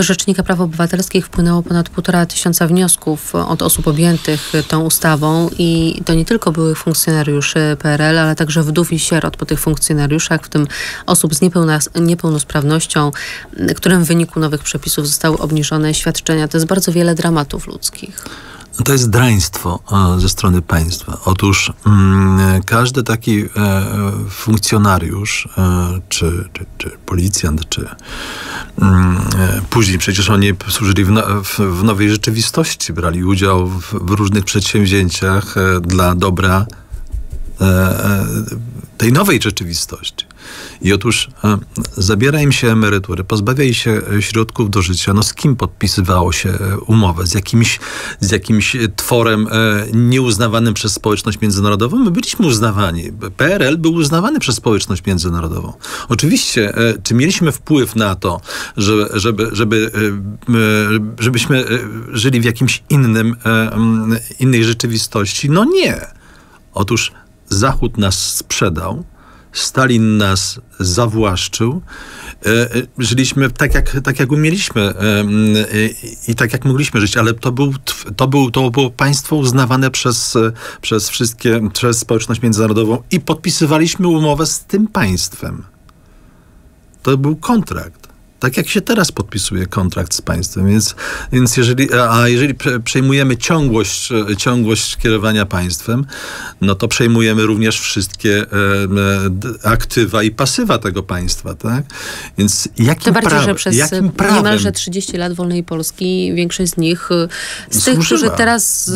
Do Rzecznika Praw Obywatelskich wpłynęło ponad 1,5 tysiąca wniosków od osób objętych tą ustawą i to nie tylko byłych funkcjonariuszy PRL, ale także wdów i sierot po tych funkcjonariuszach, w tym osób z niepełnosprawnością, którym w wyniku nowych przepisów zostały obniżone świadczenia. To jest bardzo wiele dramatów ludzkich. To jest draństwo ze strony państwa. Otóż każdy taki funkcjonariusz, czy policjant, czy później przecież oni służyli w nowej rzeczywistości, brali udział w różnych przedsięwzięciach dla dobra tej nowej rzeczywistości. I otóż zabiera im się emerytury, pozbawia im się środków do życia. No z kim podpisywało się umowę? Z jakimś tworem nieuznawanym przez społeczność międzynarodową? My byliśmy uznawani. PRL był uznawany przez społeczność międzynarodową. Oczywiście, czy mieliśmy wpływ na to, żebyśmy żyli w jakimś innej rzeczywistości? No nie. Otóż Zachód nas sprzedał, Stalin nas zawłaszczył, żyliśmy tak jak umieliśmy i tak jak mogliśmy żyć, ale to było państwo uznawane przez społeczność międzynarodową i podpisywaliśmy umowę z tym państwem. To był kontrakt. Tak jak się teraz podpisuje kontrakt z państwem, więc jeżeli przejmujemy ciągłość kierowania państwem, no to przejmujemy również wszystkie aktywa i pasywa tego państwa, tak? Więc jakim prawem? Tym bardziej, że przez niemalże 30 lat wolnej Polski większość z nich, z tych, którzy teraz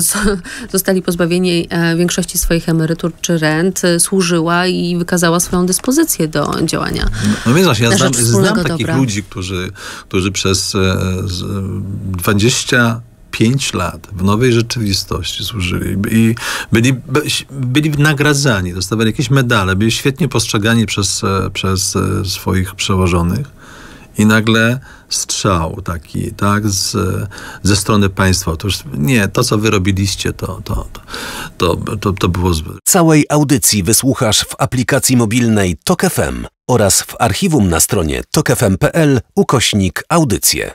zostali pozbawieni większości swoich emerytur czy rent, służyła i wykazała swoją dyspozycję do działania. No więc właśnie, ja znam takich ludzi, którzy przez 25 lat w nowej rzeczywistości służyli i byli nagradzani, dostawali jakieś medale, byli świetnie postrzegani przez swoich przełożonych i nagle strzał taki, tak, ze strony państwa. Otóż nie, to co wy robiliście, to było zbyt. Całej audycji wysłuchasz w aplikacji mobilnej Tok FM oraz w archiwum na stronie tokfm.pl/audycje.